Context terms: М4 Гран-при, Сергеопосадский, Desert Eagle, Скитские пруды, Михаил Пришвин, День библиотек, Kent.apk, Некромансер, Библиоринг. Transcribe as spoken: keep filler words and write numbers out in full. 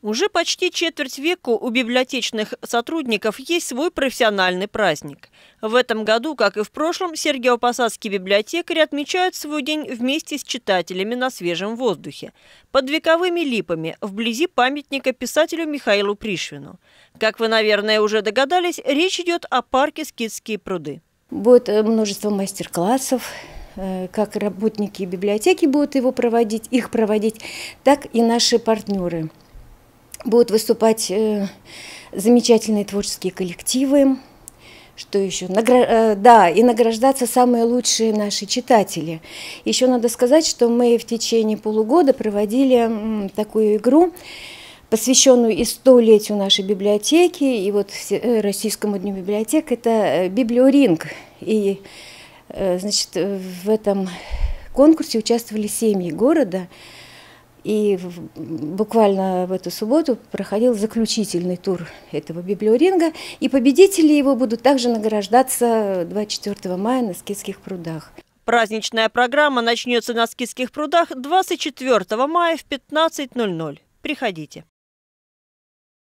Уже почти четверть века у библиотечных сотрудников есть свой профессиональный праздник. В этом году, как и в прошлом, Сергеопосадские библиотекари отмечают свой день вместе с читателями на свежем воздухе, под вековыми липами, вблизи памятника писателю Михаилу Пришвину. Как вы, наверное, уже догадались, речь идет о парке «Скитские пруды». Будет множество мастер-классов. Как работники библиотеки будут его проводить, их проводить, так и наши партнеры. Будут выступать замечательные творческие коллективы. Что еще? Награ... Да, и награждаться самые лучшие наши читатели. Еще надо сказать, что мы в течение полугода проводили такую игру, посвященную и столетию нашей библиотеки, и вот Российскому дню библиотек. Это «Библиоринг». И, значит, в этом конкурсе участвовали семьи города. И буквально в эту субботу проходил заключительный тур этого библиоринга. И победители его будут также награждаться двадцать четвёртого мая на Скитских прудах. Праздничная программа начнется на Скитских прудах двадцать четвёртого мая в пятнадцать ноль ноль. Приходите.